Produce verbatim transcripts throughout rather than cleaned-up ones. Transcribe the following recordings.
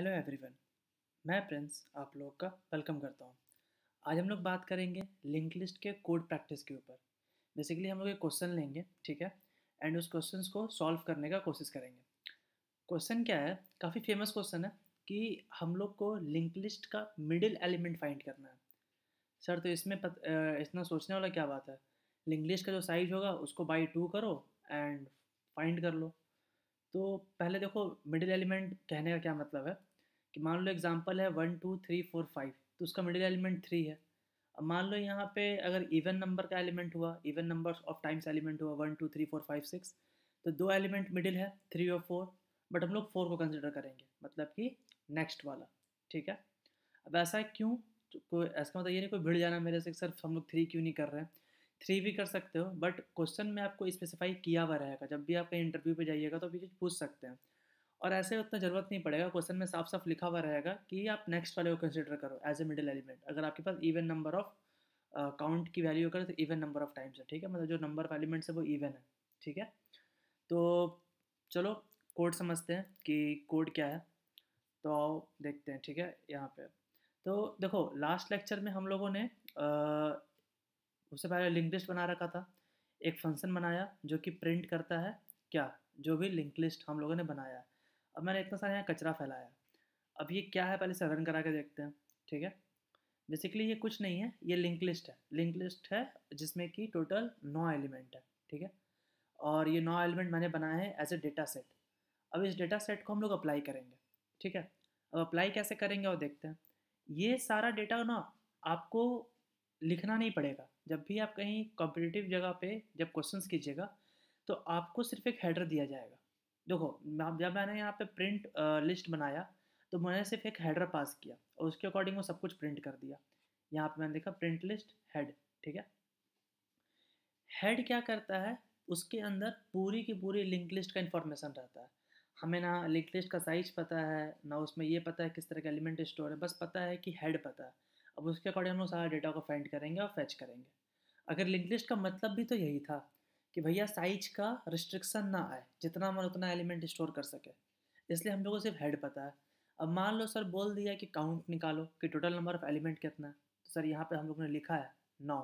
Hello everyone, मैं Prince आप लोग का वेलकम करता हूँ। आज हम लोग बात करेंगे लिंक लिस्ट के कोड प्रैक्टिस के ऊपर। बेसिकली हम लोग एक क्वेश्चन लेंगे, ठीक है, एंड उस क्वेश्चन को सॉल्व करने का कोशिश करेंगे। क्वेश्चन क्या है, काफ़ी फेमस क्वेश्चन है कि हम लोग को लिंक लिस्ट का मिडिल एलिमेंट फाइंड करना है। सर तो इसमें पत, इतना सोचने वाला क्या बात है, लिंक लिस्ट का जो साइज होगा उसको बाई टू करो एंड फाइंड कर लो। तो पहले देखो मिडिल एलिमेंट कहने का क्या मतलब है कि मान लो एग्जांपल है one two three four five, तो उसका मिडिल एलिमेंट थ्री है। अब मान लो यहाँ पे अगर इवन नंबर का एलिमेंट हुआ, even number of times element हुआ one two three four five six, तो दो एलिमेंट मिडिल है थ्री और फोर, बट हम लोग फोर को कंसिडर करेंगे, मतलब कि नेक्स्ट वाला, ठीक है। अब ऐसा क्यों, कोई ऐसा मतलब ये नहीं कोई भिड़ जाना मेरे से सर हम लोग थ्री क्यों नहीं कर रहे हैं, थ्री भी कर सकते हो, बट क्वेश्चन में आपको स्पेसिफाई किया हुआ रहेगा। जब भी आप कहीं इंटरव्यू पे जाइएगा तो आप ये पूछ सकते हैं, और ऐसे उतना ज़रूरत नहीं पड़ेगा, क्वेश्चन में साफ साफ लिखा हुआ रहेगा कि आप नेक्स्ट वाले को कंसिडर करो एज ए मिडिल एलिमेंट। अगर आपके पास इवन नंबर ऑफ काउंट की वैल्यू करें तो इवन नंबर ऑफ टाइम्स है, ठीक है, मतलब जो नंबर ऑफ एलिमेंट्स है वो इवन है, ठीक है। तो चलो कोड समझते हैं कि कोड क्या है, तो देखते हैं, ठीक है। यहाँ पर तो देखो लास्ट लेक्चर में हम लोगों ने आ, उससे पहले लिंक लिस्ट बना रखा था, एक फंक्शन बनाया जो कि प्रिंट करता है क्या, जो भी लिंक लिस्ट हम लोगों ने बनाया है। अब मैंने इतना सारा यहाँ कचरा फैलाया है, अब ये क्या है पहले से रन करा के देखते हैं, ठीक है। बेसिकली ये कुछ नहीं है, ये लिंक लिस्ट है, लिंक लिस्ट है जिसमें कि टोटल नौ एलिमेंट है, ठीक है, और ये नौ एलिमेंट मैंने बनाए हैं एज ए डेटा सेट। अब इस डेटा सेट को हम लोग अप्लाई करेंगे, ठीक है। अब अप्लाई कैसे करेंगे और देखते हैं। ये सारा डेटा ना आपको लिखना नहीं पड़ेगा, जब भी आप कहीं कॉम्पिटिटिव जगह पे जब क्वेश्चंस कीजिएगा तो आपको सिर्फ एक हेडर दिया जाएगा। देखो जब मैंने यहाँ पे प्रिंट लिस्ट बनाया तो मैंने सिर्फ एक हेडर पास किया और उसके अकॉर्डिंग वो सब कुछ प्रिंट कर दिया। यहाँ पे मैंने देखा प्रिंट लिस्ट हेड, ठीक है। हेड क्या करता है, उसके अंदर पूरी की पूरी लिंक लिस्ट का इंफॉर्मेशन रहता है। हमें ना लिंक लिस्ट का साइज पता है, ना उसमें ये पता है किस तरह का एलिमेंट स्टोर है, बस पता है कि हेड पता है। अब उसके अकॉर्डिंग हम लोग सारा डेटा को फाइंड करेंगे और फेच करेंगे। अगर लिंक लिस्ट का मतलब भी तो यही था कि भैया साइज का रिस्ट्रिक्शन ना आए, जितना मन उतना एलिमेंट स्टोर कर सके, इसलिए हम लोगों को सिर्फ हेड पता है। अब मान लो सर बोल दिया कि काउंट निकालो कि टोटल नंबर ऑफ एलिमेंट कितना है, तो सर यहाँ पे हम लोगों ने लिखा है नौ।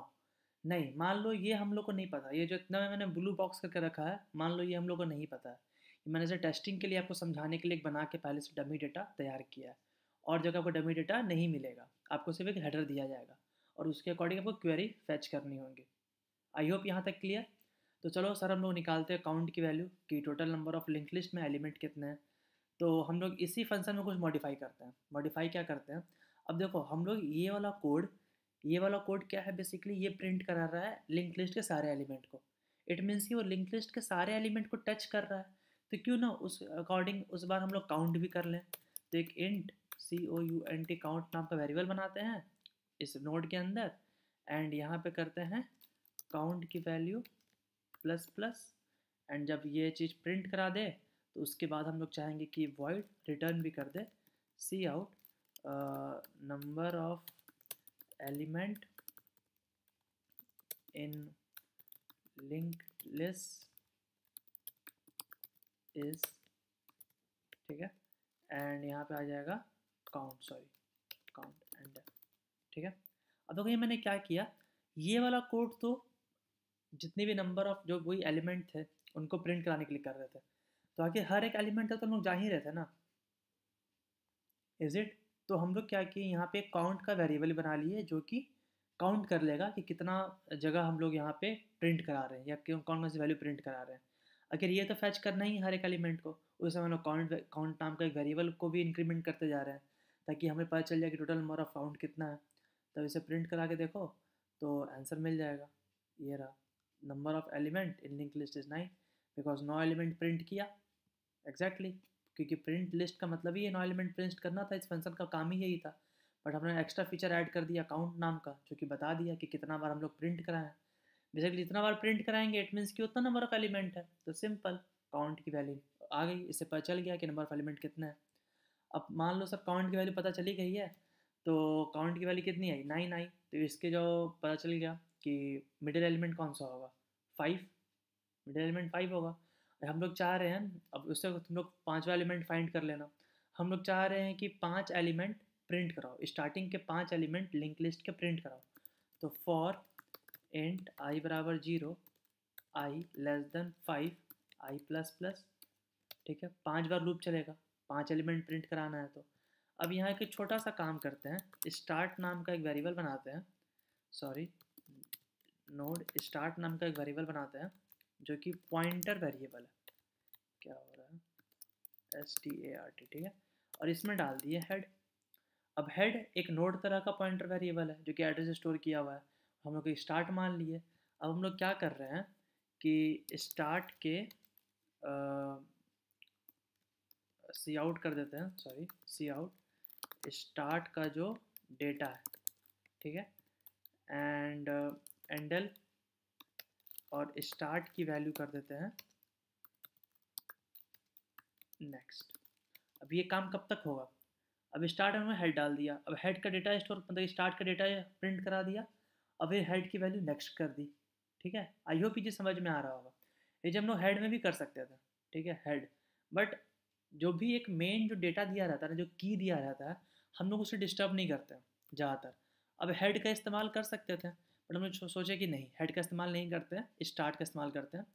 नहीं, मान लो ये हम लोग को नहीं पता, ये जो इतना मैंने ब्लू बॉक्स करके रखा है, मान लो ये हम लोग को नहीं पता है। मैंने इसे टेस्टिंग के लिए आपको समझाने के लिए बना के पहले से डमी डेटा तैयार किया है, और जगह आपको डमी डेटा नहीं मिलेगा, आपको सिर्फ एक हेडर दिया जाएगा और उसके अकॉर्डिंग आपको क्वेरी फैच करनी होगी। आई होप यहाँ तक क्लियर। तो चलो सर हम लोग निकालते हैं काउंट की वैल्यू कि total number of link list में एलिमेंट कितने हैं। तो हम लोग इसी फंक्शन में कुछ मॉडिफाई करते हैं। मॉडिफाई क्या करते हैं, अब देखो हम लोग ये वाला कोड, ये वाला कोड क्या है, बेसिकली ये प्रिंट करा रहा है लिंक लिस्ट के सारे एलिमेंट को। इट मीन्स कि वो लिंक लिस्ट के सारे एलिमेंट को टच कर रहा है, तो क्यों ना उस अकॉर्डिंग उस बार हम लोग काउंट भी कर लें। तो एक int C O U N T count नाम का वेरिएबल बनाते हैं इस नोड के अंदर, एंड यहाँ पे करते हैं काउंट की वैल्यू प्लस प्लस, एंड जब ये चीज़ प्रिंट करा दे तो उसके बाद हम लोग चाहेंगे कि वॉइड रिटर्न भी कर दे cout number of element in link list is, ठीक है, एंड यहाँ पे आ जाएगा काउंट, सॉरी काउंट एंड, ठीक है। अब देखो ये मैंने क्या किया, ये वाला कोड तो जितने भी नंबर ऑफ जो वही एलिमेंट थे उनको प्रिंट कराने के लिए कर रहे थे, तो आखिर हर एक एलिमेंट था तो हम लोग जा ही रहे थे ना, इज इट। तो हम लोग क्या किए, यहाँ पे काउंट का वेरिएबल बना लिए जो कि काउंट कर लेगा कि कितना जगह हम लोग यहाँ पे प्रिंट करा रहे हैं या कौन कौन सी वैल्यू प्रिंट करा रहे हैं। अगर ये तो फैच करना ही हर एक एलिमेंट को, उसमें हम लोग काउंट काउंट नाम का एक वेरिएबल को भी इंक्रीमेंट करते जा रहे हैं ताकि हमें पता चल जाए कि टोटल नंबर ऑफ काउंट कितना है। तब इसे प्रिंट करा के देखो तो आंसर मिल जाएगा, ये रहा number of element in link list is nine, because नौ एलिमेंट प्रिंट किया एग्जैक्टली exactly, क्योंकि प्रिंट लिस्ट का मतलब ही है नौ एलिमेंट प्रिंट करना था, इस फंक्शन का काम ही यही था। बट हमने एक्स्ट्रा फीचर ऐड कर दिया काउंट नाम का जो कि बता दिया कि कितना बार हम लोग प्रिंट कराएँ। बेसिकली जितना बार प्रिंट कराएंगे इट मीन्स कि उतना नंबर ऑफ एलिमेंट है, तो सिंपल काउंट की वैल्यू आ गई, इससे पता चल गया कि नंबर ऑफ एलिमेंट कितना है। अब मान लो सर काउंट की वैल्यू पता चली गई है, तो काउंट की वैल्यू कितनी आई, नाइन आई, तो इसके जो पता चल गया कि मिडिल एलिमेंट कौन सा होगा, फाइव, मिडिल एलिमेंट फाइव होगा। हम लोग चाह रहे हैं, अब उससे तुम लोग पाँचवा एलिमेंट फाइंड कर लेना, हम लोग चाह रहे हैं कि पांच एलिमेंट प्रिंट कराओ, स्टार्टिंग के पांच एलिमेंट लिंक लिस्ट के प्रिंट कराओ। तो फॉर इंट आई बराबर zero, i less than five, i plus plus, ठीक है, पांच बार लूप चलेगा, पांच एलिमेंट प्रिंट कराना है। तो अब यहाँ एक छोटा सा काम करते हैं, स्टार्ट नाम का एक वेरिएबल बनाते हैं, सॉरी नोड स्टार्ट नाम का एक वेरिएबल बनाते हैं जो कि पॉइंटर वेरिएबल है। क्या हो रहा है, S T A R T, ठीक है, और इसमें डाल दिए हेड। अब हेड एक नोड तरह का पॉइंटर वेरिएबल है जो कि एड्रेस स्टोर किया हुआ है, हम लोग स्टार्ट मान लिए। अब हम लोग क्या कर रहे हैं कि स्टार्ट के सी आउट कर देते हैं, सॉरी सी आउट स्टार्ट का जो डेटा है, ठीक है, एंड एंडल और स्टार्ट की वैल्यू कर देते हैं नेक्स्ट। अब ये काम कब तक होगा, अब स्टार्ट हमने हेड डाल दिया, अब हेड का डेटा स्टोर मतलब स्टार्ट का डेटा प्रिंट करा दिया, अब ये हेड की वैल्यू नेक्स्ट कर दी, ठीक है। आई होप ये समझ में आ रहा होगा, ये जब हम लोग हेड में भी कर सकते थे, ठीक है हेड, बट जो भी एक मेन जो डेटा दिया रहता है ना, जो की दिया रहता है, हम लोग उसे डिस्टर्ब नहीं करते ज़्यादातर। अब हेड का इस्तेमाल कर सकते थे बट हम लोग सोचे कि नहीं, हेड का इस्तेमाल नहीं करते हैं, स्टार्ट का इस्तेमाल करते हैं।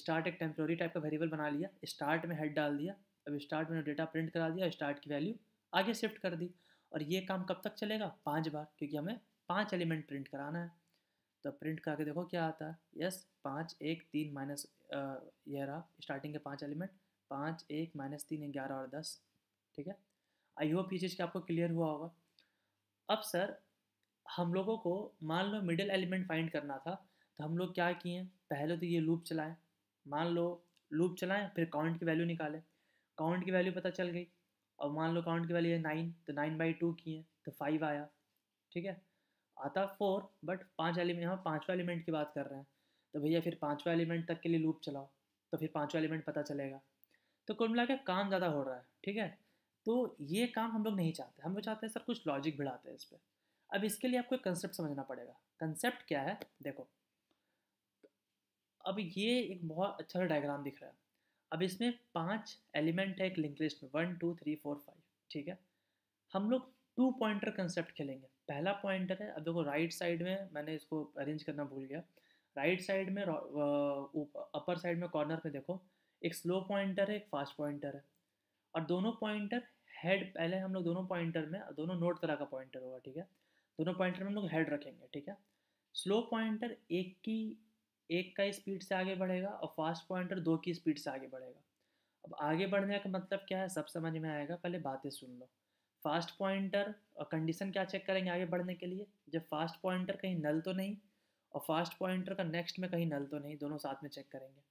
स्टार्ट एक टेम्प्रोरी टाइप का वेरिएबल बना लिया, स्टार्ट में हेड डाल दिया, अब स्टार्ट में डेटा प्रिंट करा दिया, स्टार्ट की वैल्यू आगे शिफ्ट कर दी। और ये काम कब तक चलेगा, पाँच बार, क्योंकि हमें पाँच एलिमेंट प्रिंट कराना है। तो प्रिंट करके देखो क्या आता है, यस पाँच एक तीन माइनस, यह रहा स्टार्टिंग के पाँच एलिमेंट, पाँच एक माइनस तीन ग्यारह और दस, ठीक है। आई होप ये चीज़ आपको क्लियर हुआ होगा। अब सर हम लोगों को मान लो मिडिल एलिमेंट फाइंड करना था, तो हम लोग क्या किए, पहले तो ये लूप चलाएं, मान लो लूप चलाएं, फिर काउंट की वैल्यू निकालें, काउंट की वैल्यू पता चल गई, और मान लो काउंट की वैल्यू है नाइन, तो नाइन बाई टू किए तो फाइव आया, ठीक है, आता फोर, बट पांच एलिमेंट, हम पाँचवा एलिमेंट की बात कर रहे हैं, तो भैया फिर पाँचवा एलिमेंट तक के लिए लूप चलाओ, तो फिर पाँचवा एलिमेंट पता चलेगा। तो कुल मिला के काम ज़्यादा हो रहा है, ठीक है। तो ये काम हम लोग नहीं चाहते, हम लोग चाहते हैं सर कुछ लॉजिक भिड़ाते हैं इस पर। अब इसके लिए आपको एक कंसेप्ट समझना पड़ेगा, कंसेप्ट क्या है देखो। अब ये एक बहुत अच्छा डायग्राम दिख रहा है, अब इसमें पांच एलिमेंट है एक लिंक लिस्ट में, one two three four five, ठीक है। हम लोग टू पॉइंटर कंसेप्ट खेलेंगे, पहला पॉइंटर है, अब देखो राइट साइड में, मैंने इसको अरेंज करना भूल गया, राइट साइड में अपर साइड में कॉर्नर में देखो एक स्लो पॉइंटर है, एक फास्ट पॉइंटर है, और दोनों पॉइंटर हेड, पहले हम लोग दोनों पॉइंटर में, दोनों नोड तरह का पॉइंटर होगा, ठीक है, दोनों पॉइंटर में हम लोग हेड रखेंगे, ठीक है। स्लो पॉइंटर एक की एक का स्पीड से आगे बढ़ेगा और फास्ट पॉइंटर दो की स्पीड से आगे बढ़ेगा। अब आगे बढ़ने का मतलब क्या है सब समझ में आएगा, पहले बातें सुन लो। फास्ट पॉइंटर कंडीशन क्या चेक करेंगे आगे बढ़ने के लिए, जब फास्ट पॉइंटर कहीं नल तो नहीं और फास्ट पॉइंटर का नेक्स्ट में कहीं नल तो नहीं, दोनों साथ में चेक करेंगे।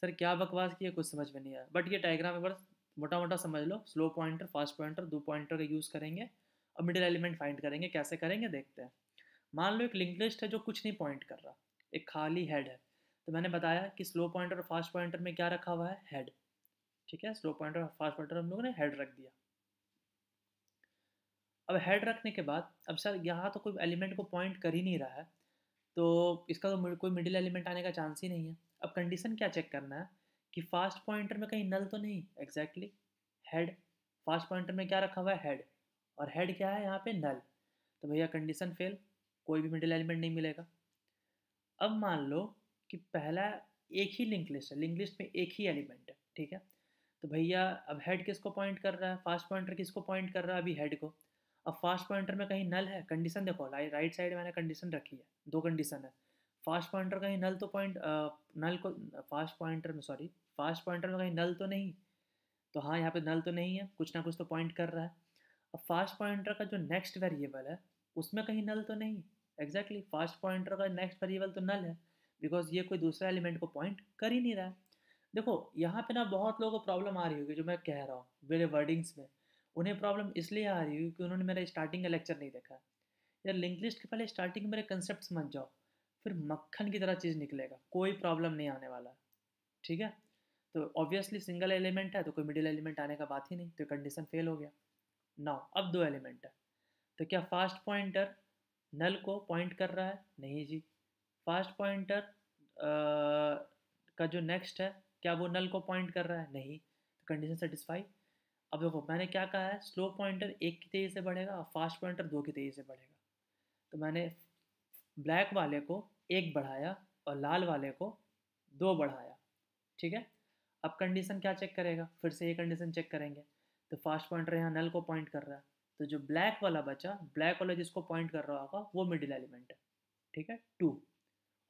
सर क्या बकवास किया, कुछ समझ में नहीं आया, बट ये डायग्राम एक बार मोटा मोटा समझ लो, स्लो पॉइंटर फास्ट पॉइंटर दो पॉइंटर का यूज़ करेंगे और मिडिल एलिमेंट फाइंड करेंगे, कैसे करेंगे देखते हैं। मान लो एक लिंक लिस्ट है जो कुछ नहीं पॉइंट कर रहा, एक खाली हेड है, तो मैंने बताया कि स्लो पॉइंटर और फास्ट पॉइंटर में क्या रखा हुआ है, हेड, ठीक है, स्लो पॉइंटर और फास्ट पॉइंटर हम लोगों ने हेड रख दिया। अब हेड रखने के बाद अब सर यहाँ तो कोई एलिमेंट को पॉइंट कर ही नहीं रहा है, तो इसका तो कोई मिडिल एलिमेंट आने का चांस ही नहीं है। अब कंडीशन क्या चेक करना है कि फास्ट पॉइंटर में कहीं नल तो नहीं, एग्जैक्टली हेड, फास्ट पॉइंटर में क्या रखा हुआ है, हेड, और हेड क्या है यहाँ पे, नल, तो भैया कंडीशन फेल, कोई भी मिडिल एलिमेंट नहीं मिलेगा। अब मान लो कि पहला एक ही लिंक लिस्ट है, लिंक लिस्ट में एक ही एलिमेंट है, ठीक है, तो भैया अब हेड किसको पॉइंट कर रहा है, फास्ट पॉइंटर किसको पॉइंट कर रहा है, अभी हेड को। अब फास्ट पॉइंटर में कहीं नल है, कंडीशन देखो राइट साइड मैंने कंडीशन रखी है, दो कंडीशन है, फास्ट पॉइंटर कहीं नल तो पॉइंट नल को फास्ट पॉइंटर में सॉरी फास्ट पॉइंटर में कहीं नल तो नहीं, तो हाँ यहाँ पे नल तो नहीं है, कुछ ना कुछ तो पॉइंट कर रहा है। अब फास्ट पॉइंटर का जो नेक्स्ट वेरिएबल है उसमें कहीं नल तो नहीं, एग्जैक्टली फास्ट पॉइंटर का नेक्स्ट वेरिएबल तो नल है, बिकॉज ये कोई दूसरा एलिमेंट को पॉइंट कर ही नहीं रहा है। देखो यहाँ पे ना बहुत लोगों को प्रॉब्लम आ रही होगी, जो मैं कह रहा हूँ मेरे वर्डिंग्स में, उन्हें प्रॉब्लम इसलिए आ रही होगी कि उन्होंने मेरा स्टार्टिंग का लेक्चर नहीं देखा। यार लिंक लिस्ट के पहले स्टार्टिंग मेरे कंसेप्ट समझ जाओ, फिर मक्खन की तरह चीज़ निकलेगा, कोई प्रॉब्लम नहीं आने वाला है, ठीक है। तो ऑब्वियसली सिंगल एलिमेंट है तो कोई मिडिल एलिमेंट आने का बात ही नहीं, तो कंडीशन फेल हो गया। नाउ अब दो एलिमेंट है, तो क्या फास्ट पॉइंटर नल को पॉइंट कर रहा है, नहीं जी, फास्ट पॉइंटर का जो नेक्स्ट है क्या वो नल को पॉइंट कर रहा है, नहीं, तो कंडीशन सेटिस्फाई। अब देखो मैंने क्या कहा है, स्लो पॉइंटर एक की तेज़ी से बढ़ेगा और फास्ट पॉइंटर दो की तेज़ी से बढ़ेगा। तो मैंने ब्लैक वाले को एक बढ़ाया और लाल वाले को दो बढ़ाया, ठीक है। अब कंडीशन क्या चेक करेगा, फिर से ये कंडीशन चेक करेंगे। तो फास्ट पॉइंटर यहाँ नल को पॉइंट कर रहा है, तो जो ब्लैक वाला बचा, ब्लैक वाला जिसको पॉइंट कर रहा होगा वो मिडिल एलिमेंट है, ठीक है, टू।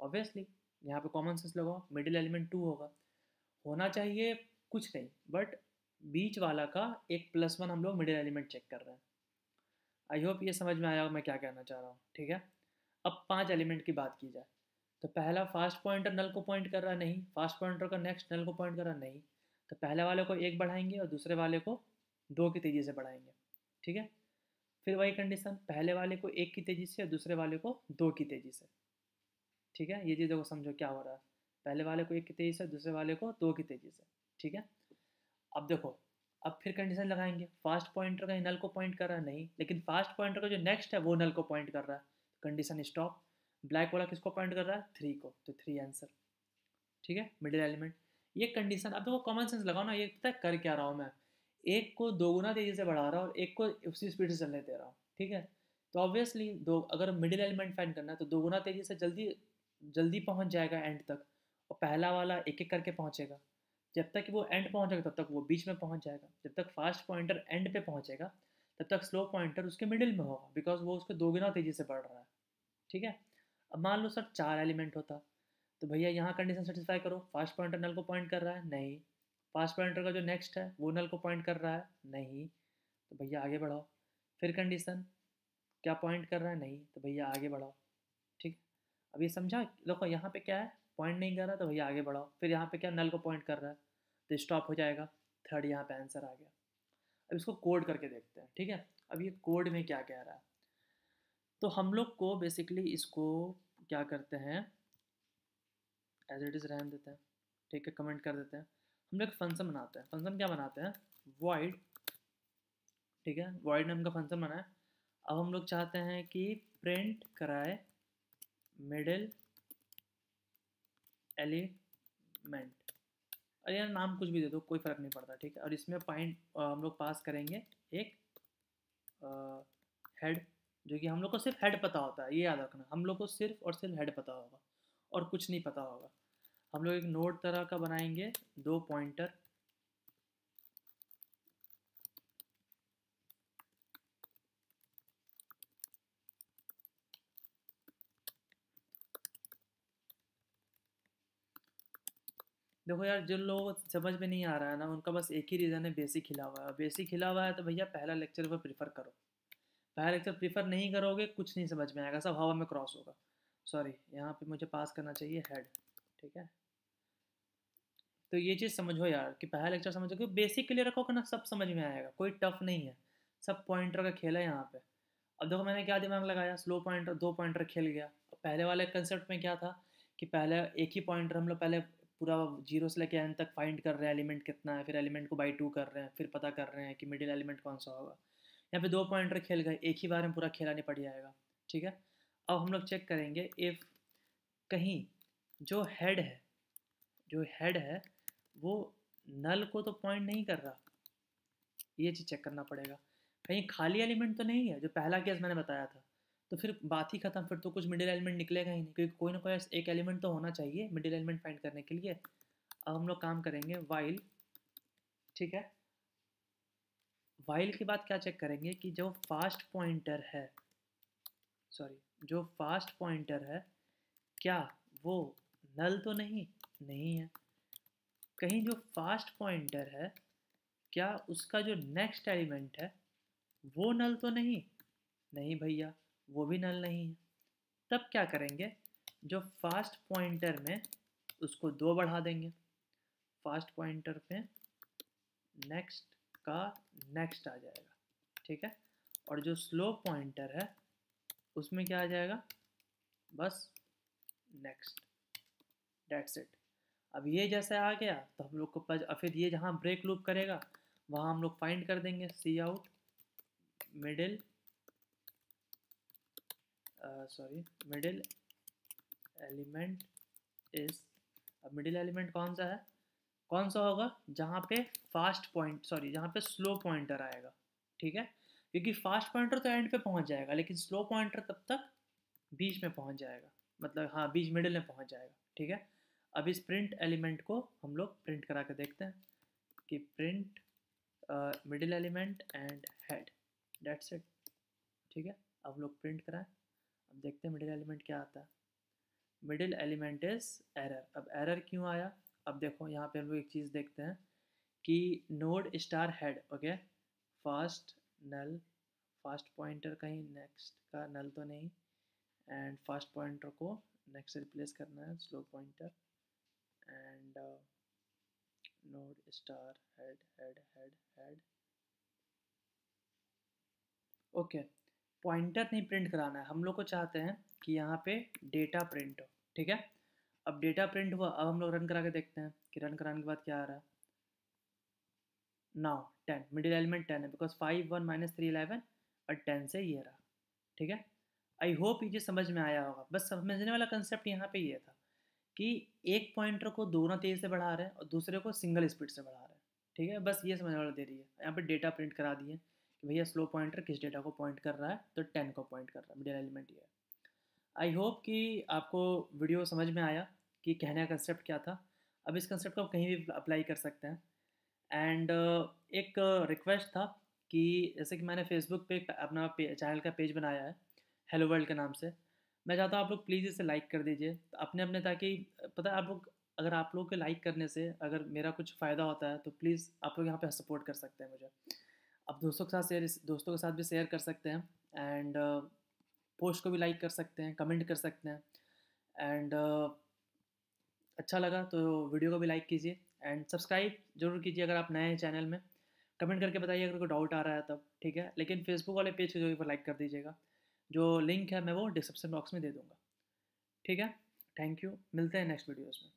ऑब्वियसली यहाँ पे कॉमन सेंस लगाओ, मिडिल एलिमेंट टू होगा, होना चाहिए कुछ नहीं, बट बीच वाला का एक प्लस वन हम लोग मिडिल एलिमेंट चेक कर रहे हैं। आई होप ये समझ में आया हो मैं क्या कहना चाह रहा हूँ, ठीक है। अब पांच एलिमेंट की बात की जाए तो पहला फास्ट पॉइंटर नल को पॉइंट कर रहा, नहीं। फास्ट पॉइंटर का नेक्स्ट नल को पॉइंट कर रहा, नहीं। तो पहले वाले को एक बढ़ाएंगे और दूसरे वाले को दो की तेज़ी से बढ़ाएंगे, ठीक है। फिर वही कंडीशन, पहले वाले को एक की तेज़ी से और दूसरे वाले को दो की तेज़ी से, ठीक है। ये चीज़ देखो समझो क्या हो रहा है, पहले वाले को एक की तेज़ी से दूसरे वाले को दो की तेज़ी से, ठीक है। अब देखो अब फिर कंडीशन लगाएंगे, फास्ट पॉइंटर का नल को पॉइंट कर रहा है, नहीं, लेकिन फास्ट पॉइंटर का जो नेक्स्ट है वो नल को पॉइंट कर रहा है, कंडीशन स्टॉप। ब्लैक वाला किसको पॉइंट कर रहा है, थ्री को, तो थ्री आंसर, ठीक है, मिडिल एलिमेंट। ये कंडीशन, अब देखो कॉमन सेंस लगाओ ना, ये पता कर क्या रहा हूँ मैं, एक को दोगुना तेज़ी से बढ़ा रहा हूँ और एक को उसी स्पीड से चलने दे रहा हूँ, ठीक है। तो ऑब्वियसली दो, अगर मिडिल एलिमेंट फाइंड करना है तो दोगुना तेज़ी से जल्दी जल्दी पहुँच जाएगा एंड तक, और पहला वाला एक एक करके पहुँचेगा। जब तक वो एंड पहुँचेगा तब तक वो बीच में पहुँच जाएगा, जब तक फास्ट पॉइंटर एंड पे पहुँचेगा तब तक स्लो पॉइंटर उसके मिडिल में होगा, बिकॉज वो उसके दोगुना तेज़ी से बढ़ रहा है, ठीक है। अब मान लो सर चार एलिमेंट होता तो भैया यहाँ कंडीशन सेटिस्फाई करो, फास्ट पॉइंटर नल को पॉइंट कर रहा है, नहीं। फास्ट पॉइंटर का जो नेक्स्ट है वो नल को पॉइंट कर रहा है, नहीं, तो भैया आगे बढ़ाओ। फिर कंडीशन क्या पॉइंट कर रहा है, नहीं, तो भैया आगे बढ़ाओ, ठीक। अब ये समझा देखो, यहाँ पे क्या है, पॉइंट नहीं कर रहा, तो भैया आगे बढ़ाओ। फिर यहाँ पे क्या, नल को पॉइंट कर रहा है, तो स्टॉप हो जाएगा, थर्ड यहाँ पे आंसर आ गया। अब इसको कोड करके देखते हैं, ठीक है। अब ये कोड में क्या कह रहा है, तो हम लोग को बेसिकली इसको क्या करते हैं, एज इट इज़ रहने देते हैं, ठीक है, कमेंट कर देते हैं। हम लोग फंक्शन बनाते हैं, फंक्शन क्या बनाते हैं, void, ठीक है, void नाम का फंक्शन बनाए। अब हम लोग चाहते हैं कि प्रिंट कराए मिडिल एलिमेंट, और यार नाम कुछ भी दे दो कोई फ़र्क नहीं पड़ता, ठीक है। और इसमें पॉइंट हम लोग पास करेंगे एक हेड, जो कि हम लोग को सिर्फ हेड पता होता है, ये याद रखना, हम लोग को सिर्फ और सिर्फ हेड पता होगा और कुछ नहीं पता होगा। हम लोग एक नोड तरह का बनाएंगे, दो पॉइंटर, देखो यार जिन लोगों को समझ में नहीं आ रहा है ना उनका बस एक ही रीज़न है, बेसिक हिला हुआ है। बेसिक हिला हुआ है तो भैया पहला लेक्चर वो प्रीफर करो, पहला लेक्चर प्रीफर नहीं करोगे कुछ नहीं समझ में आएगा, सब हवा में क्रॉस होगा। सॉरी यहाँ पे मुझे पास करना चाहिए हेड, ठीक है। तो ये चीज़ समझो यार कि पहला लेक्चर समझो, क्योंकि बेसिक क्लियर रखोगे ना सब समझ में आएगा, कोई टफ नहीं है, सब पॉइंटर का खेल है यहाँ पे। अब देखो मैंने क्या दिमाग लगाया, स्लो पॉइंटर दो पॉइंटर खेल गया। पहले वाले कंसेप्ट में क्या था कि पहले एक ही पॉइंटर हम लोग पहले पूरा जीरो से लेकर एंड तक फाइंड कर रहे हैं, एलिमेंट कितना है, फिर एलिमेंट को बाई टू कर रहे हैं, फिर पता कर रहे हैं कि मिडिल एलिमेंट कौन सा होगा। यहाँ पे दो पॉइंटर खेल गए, एक ही बार में पूरा खेला नहीं पड़ जाएगा, ठीक है। अब हम लोग चेक करेंगे इफ़ कहीं जो हेड है, जो हेड है वो नल को तो पॉइंट नहीं कर रहा, ये चीज़ चेक करना पड़ेगा, कहीं खाली एलिमेंट तो नहीं है, जो पहला केस मैंने बताया था। तो फिर बात ही खत्म, फिर तो कुछ मिडिल एलिमेंट निकलेगा ही नहीं, क्योंकि कोई ना कोई एक एलिमेंट तो होना चाहिए मिडिल एलिमेंट फाइंड करने के लिए। अब हम लोग काम करेंगे वाइल, ठीक है। वाइल के बाद क्या चेक करेंगे कि जो फास्ट पॉइंटर है, सॉरी जो फास्ट पॉइंटर है क्या वो नल तो नहीं नहीं है, कहीं जो फास्ट पॉइंटर है क्या उसका जो नेक्स्ट एलिमेंट है वो नल तो नहीं नहीं भैया वो भी नल नहीं है। तब क्या करेंगे, जो फास्ट पॉइंटर में उसको दो बढ़ा देंगे, फास्ट पॉइंटर में नेक्स्ट का नेक्स्ट आ जाएगा, ठीक है। और जो स्लो पॉइंटर है उसमें क्या आ जाएगा, बस नेक्स्ट, दैट्स इट। अब ये जैसे आ गया तो हम लोग को पता, फिर ये जहाँ ब्रेक लूप करेगा वहाँ हम लोग फाइंड कर देंगे सी out middle sorry middle element is. अब मिडिल एलिमेंट कौन सा है, कौन सा होगा? जहाँ पे फास्ट पॉइंट सॉरी जहाँ पे स्लो पॉइंटर आएगा, ठीक है, क्योंकि फास्ट पॉइंटर तो एंड पे पहुँच जाएगा लेकिन स्लो पॉइंटर तब तक बीच में पहुँच जाएगा, मतलब हाँ बीच मिडिल में पहुँच जाएगा, ठीक है। अब इस प्रिंट एलिमेंट को हम लोग प्रिंट करा के देखते हैं कि print middle element and head, that's it, ठीक है। अब लोग प्रिंट कराएं, अब देखते हैं मिडिल एलिमेंट क्या आता है। Middle element is error. अब एरर क्यों आया? अब देखो यहाँ पे हम लोग एक चीज़ देखते हैं कि node star head, okay, fast null, fast pointer कहीं नेक्स्ट का नल तो नहीं, एंड फास्ट पॉइंटर को नेक्स्ट रिप्लेस करना है slow pointer, and node star head head head head, okay. Pointer नहीं प्रिंट कराना है, हम लोग को चाहते हैं कि यहाँ पे डेटा प्रिंट हो, ठीक है। अब डेटा प्रिंट हुआ, अब हम लोग रन करा के देखते हैं कि रन कराने के बाद क्या आ रहा है। Now ten, middle element ten है because five one minus three eleven और टेन से ये रहा, ठीक है। आई होप ये समझ में आया होगा। बस समझने वाला कंसेप्ट यहाँ पे ये था कि एक पॉइंटर को दोनों तेज़ से बढ़ा रहे हैं और दूसरे को सिंगल स्पीड से बढ़ा रहे हैं, ठीक है, बस ये समझने वाला दे रही है। यहाँ पे डेटा प्रिंट करा दिए कि भैया स्लो पॉइंटर किस डेटा को पॉइंट कर रहा है, तो टेन को पॉइंट कर रहा है, मिडिल एलिमेंट ये है। आई होप कि आपको वीडियो समझ में आया कि कहने का कंसेप्ट क्या था। अब इस कंसेप्ट को आप कहीं भी अप्लाई कर सकते हैं। एंड एक रिक्वेस्ट था कि जैसे कि मैंने फेसबुक पे अपना पे, चैनल का पेज बनाया है हेलो वर्ल्ड के नाम से, मैं चाहता हूँ आप लोग प्लीज़ इसे लाइक कर दीजिए अपने अपने, ताकि पता है आप लोग, अगर आप लोग के लाइक करने से अगर मेरा कुछ फ़ायदा होता है तो प्लीज़ आप लोग यहाँ पे सपोर्ट कर सकते हैं मुझे। आप दोस्तों के साथ शेयर, दोस्तों के साथ भी शेयर कर सकते हैं, एंड पोस्ट को भी लाइक कर सकते हैं, कमेंट कर सकते हैं, एंड अच्छा लगा तो वीडियो को भी लाइक कीजिए, एंड सब्सक्राइब जरूर कीजिए अगर आप नए हैं चैनल में। कमेंट करके बताइए अगर कोई डाउट आ रहा है तब, ठीक है, लेकिन फेसबुक वाले पेज को जरूर लाइक कर दीजिएगा, जो लिंक है मैं वो डिस्क्रिप्शन बॉक्स में दे दूँगा, ठीक है। थैंक यू, मिलते हैं नेक्स्ट वीडियोज़ में।